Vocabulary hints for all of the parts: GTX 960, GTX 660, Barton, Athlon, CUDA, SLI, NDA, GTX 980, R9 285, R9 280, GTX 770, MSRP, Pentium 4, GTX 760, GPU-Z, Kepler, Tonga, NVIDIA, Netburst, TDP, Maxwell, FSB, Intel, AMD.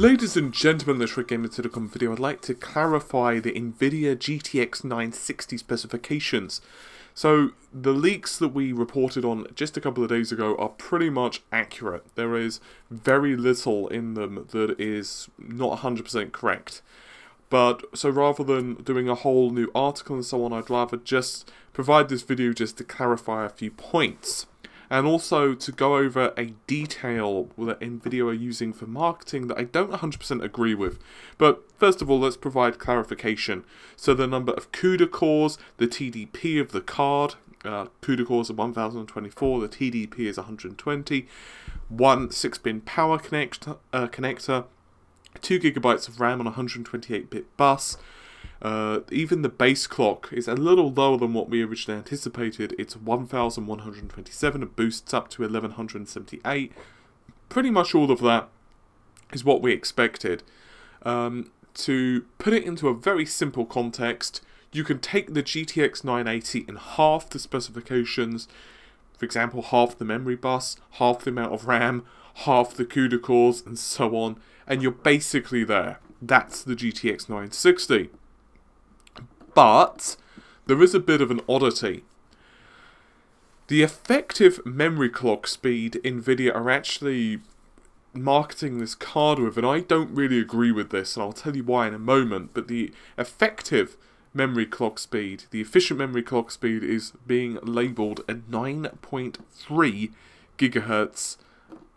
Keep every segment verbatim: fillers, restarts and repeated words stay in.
Ladies and gentlemen, let's get into the common video. I'd like to clarify the NVIDIA G T X nine sixty specifications. So the leaks that we reported on just a couple of days ago are pretty much accurate. There is very little in them that is not one hundred percent correct. But so rather than doing a whole new article and so on, I'd rather just provide this video just to clarify a few points. And also to go over a detail that NVIDIA are using for marketing that I don't one hundred percent agree with. But first of all, let's provide clarification. So the number of CUDA cores, the T D P of the card, uh, CUDA cores are one thousand twenty-four, the T D P is one hundred twenty, one six-pin power connect, uh, connector, two gigabytes of RAM on one hundred twenty-eight bit bus. Uh, even the base clock is a little lower than what we originally anticipated. It's one thousand one hundred twenty-seven, it boosts up to eleven seventy-eight. Pretty much all of that is what we expected. Um, to put it into a very simple context, you can take the G T X nine eighty and half the specifications, for example, half the memory bus, half the amount of RAM, half the CUDA cores, and so on, and you're basically there. That's the G T X nine sixty. But there is a bit of an oddity. The effective memory clock speed NVIDIA are actually marketing this card with, and I don't really agree with this, and I'll tell you why in a moment, but the effective memory clock speed, the efficient memory clock speed, is being labelled at nine point three gigahertz,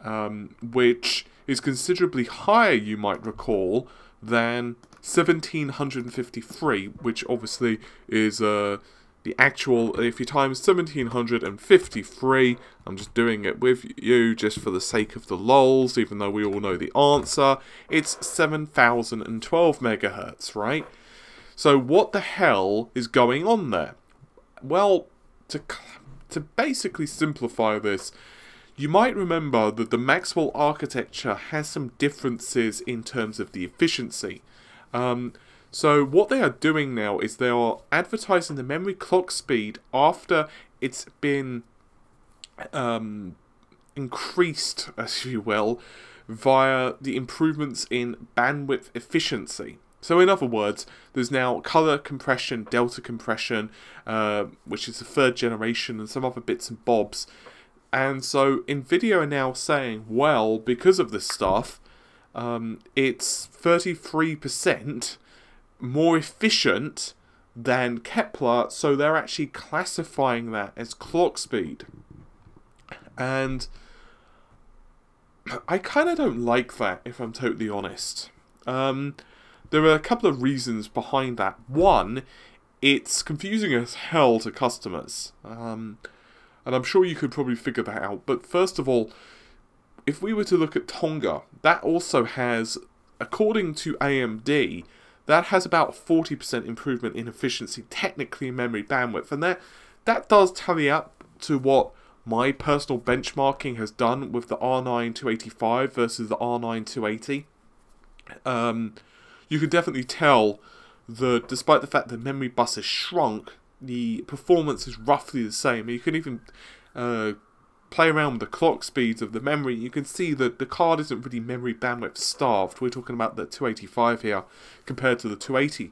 um, which is considerably higher, you might recall, than seventeen fifty-three, which obviously is uh, the actual. If you times seventeen fifty-three, I'm just doing it with you just for the sake of the lols, even though we all know the answer, it's seven thousand twelve megahertz, right? So what the hell is going on there? Well, to, to basically simplify this, you might remember that the Maxwell architecture has some differences in terms of the efficiency. Um, so what they are doing now is they are advertising the memory clock speed after it's been um, increased, as you will, via the improvements in bandwidth efficiency. So in other words, there's now color compression, delta compression, uh, which is the third generation, and some other bits and bobs. And so NVIDIA are now saying, well, because of this stuff, Um, it's thirty-three percent more efficient than Kepler, so they're actually classifying that as clock speed. And I kind of don't like that, if I'm totally honest. Um, there are a couple of reasons behind that. One, it's confusing as hell to customers. Um, and I'm sure you could probably figure that out. But first of all, if we were to look at Tonga, that also has, according to A M D, that has about forty percent improvement in efficiency, technically in memory bandwidth. And that, that does tally up to what my personal benchmarking has done with the R nine two eighty-five versus the R nine two eighty. Um, you can definitely tell that despite the fact that memory bus has shrunk, the performance is roughly the same. You can even Uh, play around with the clock speeds of the memory, you can see that the card isn't really memory bandwidth starved. We're talking about the two eighty-five here compared to the two eighty.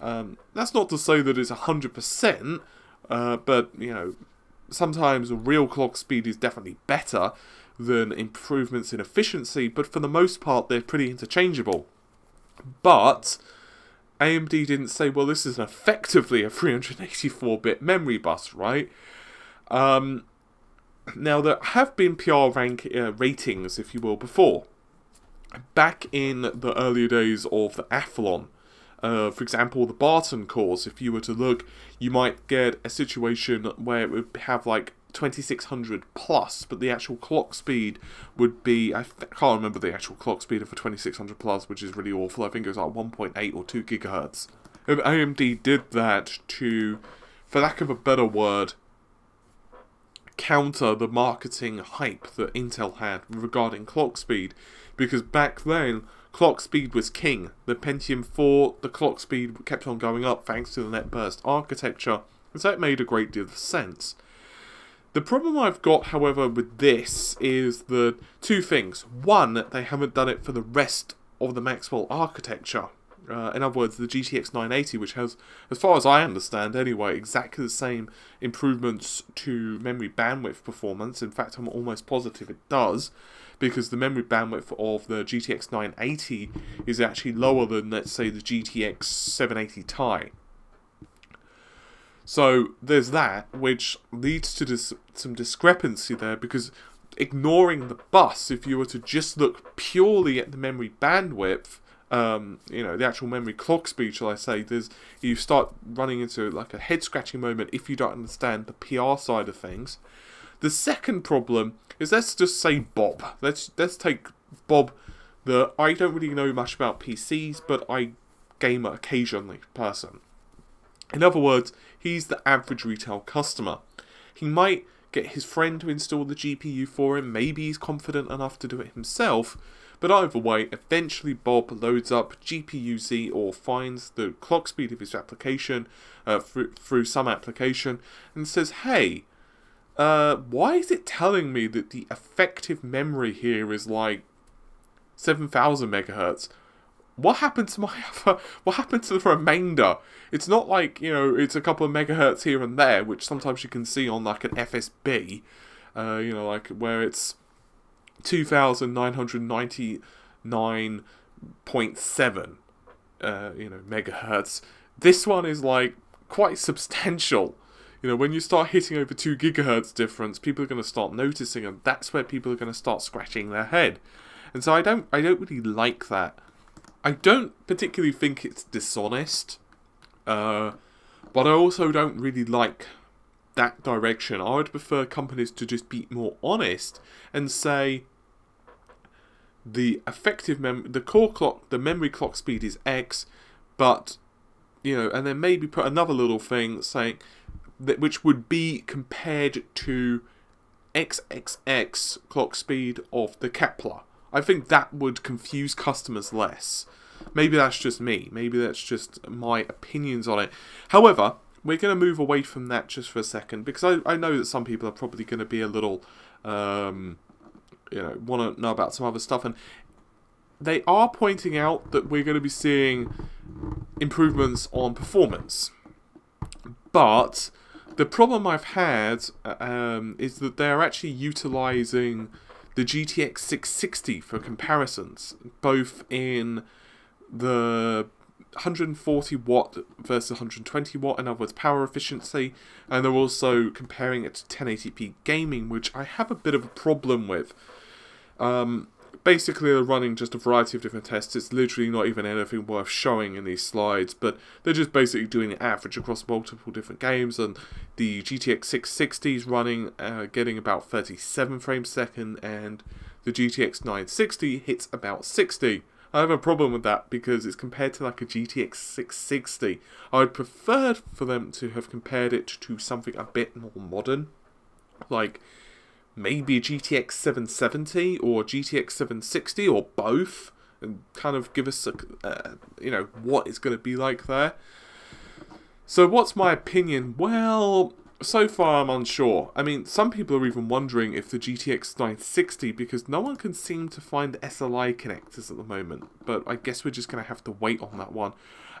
Um, that's not to say that it's one hundred percent, uh, but you know, sometimes real clock speed is definitely better than improvements in efficiency, but for the most part they're pretty interchangeable. But A M D didn't say, well, this is effectively a three hundred eighty-four bit memory bus, right? Um... Now, there have been P R rank uh, ratings, if you will, before. Back in the earlier days of the Athlon, uh, for example, the Barton cores, if you were to look, you might get a situation where it would have like twenty-six hundred plus, but the actual clock speed would be, I can't remember the actual clock speed of a twenty-six hundred plus, which is really awful. I think it was like one point eight or two gigahertz. And A M D did that to, for lack of a better word, counter the marketing hype that Intel had regarding clock speed, because back then clock speed was king. The Pentium four, the clock speed kept on going up thanks to the Netburst architecture, and so it made a great deal of sense. The problem I've got, however, with this is the two things. One, they haven't done it for the rest of the Maxwell architecture. Uh, in other words, the G T X nine eighty, which has, as far as I understand anyway, exactly the same improvements to memory bandwidth performance. In fact, I'm almost positive it does, because the memory bandwidth of the G T X nine eighty is actually lower than, let's say, the G T X seven eighty Ti. So there's that, which leads to dis some discrepancy there, because ignoring the bus, if you were to just look purely at the memory bandwidth, Um, you know, the actual memory clock speed, shall I say, there's, you start running into like a head-scratching moment if you don't understand the P R side of things. The second problem is, let's just say Bob. Let's let's take Bob, the I don't really know much about P Cs, but I game occasionally person. In other words, he's the average retail customer. He might get his friend to install the G P U for him, maybe he's confident enough to do it himself, but either way, eventually Bob loads up G P U Z or finds the clock speed of his application uh, through, through some application and says, hey, uh, why is it telling me that the effective memory here is like seven thousand megahertz? What happened to my other, what happened to the remainder? It's not like, you know, it's a couple of megahertz here and there, which sometimes you can see on like an F S B, uh, you know, like where it's two thousand nine hundred ninety-nine point seven uh, you know, megahertz. This one is like quite substantial. You know, when you start hitting over two gigahertz difference, people are going to start noticing, and that's where people are going to start scratching their head. And so I don't, I don't really like that. I don't particularly think it's dishonest, uh, but I also don't really like that direction. I would prefer companies to just be more honest and say the effective mem the core clock, the memory clock speed is X, but you know, and then maybe put another little thing saying that, which would be compared to triple X clock speed of the Kepler. I think that would confuse customers less. Maybe that's just me. Maybe that's just my opinions on it. However, we're going to move away from that just for a second, because I, I know that some people are probably going to be a little, um, you know, want to know about some other stuff, and they are pointing out that we're going to be seeing improvements on performance. But the problem I've had um, is that they're actually utilizing the G T X six sixty for comparisons, both in the one hundred forty watt versus one hundred twenty watt, in other words, power efficiency, and they're also comparing it to ten eighty p gaming, which I have a bit of a problem with. Um, basically, they're running just a variety of different tests. It's literally not even anything worth showing in these slides, but they're just basically doing an average across multiple different games, and the G T X six sixty is running, uh, getting about thirty-seven frames a second, and the G T X nine sixty hits about sixty. I have a problem with that because it's compared to like a G T X six sixty. I would prefer for them to have compared it to something a bit more modern, like maybe a G T X seven seventy or G T X seven sixty or both, and kind of give us, a, uh, you know, what it's going to be like there. So what's my opinion? Well, so far I'm unsure. I mean, some people are even wondering if the G T X nine sixty, because no one can seem to find S L I connectors at the moment, but I guess we're just going to have to wait on that one.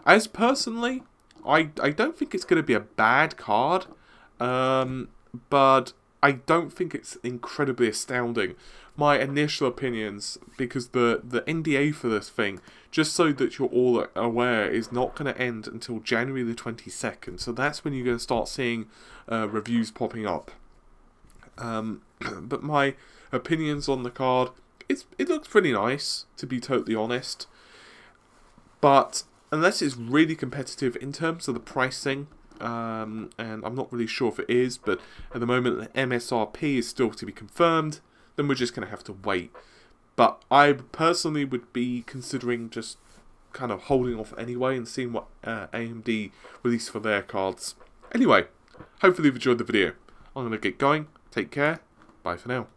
As personally, I, I don't think it's going to be a bad card, um, but I don't think it's incredibly astounding. My initial opinions, because the, the N D A for this thing, just so that you're all aware, is not going to end until January the twenty-second. So that's when you're going to start seeing uh, reviews popping up. Um, but my opinions on the card, it's, it looks pretty nice, to be totally honest. But unless it's really competitive in terms of the pricing, Um, and I'm not really sure if it is, but at the moment the M S R P is still to be confirmed, then we're just going to have to wait. But I personally would be considering just kind of holding off anyway and seeing what uh, A M D release for their cards. Anyway, hopefully you've enjoyed the video. I'm going to get going. Take care. Bye for now.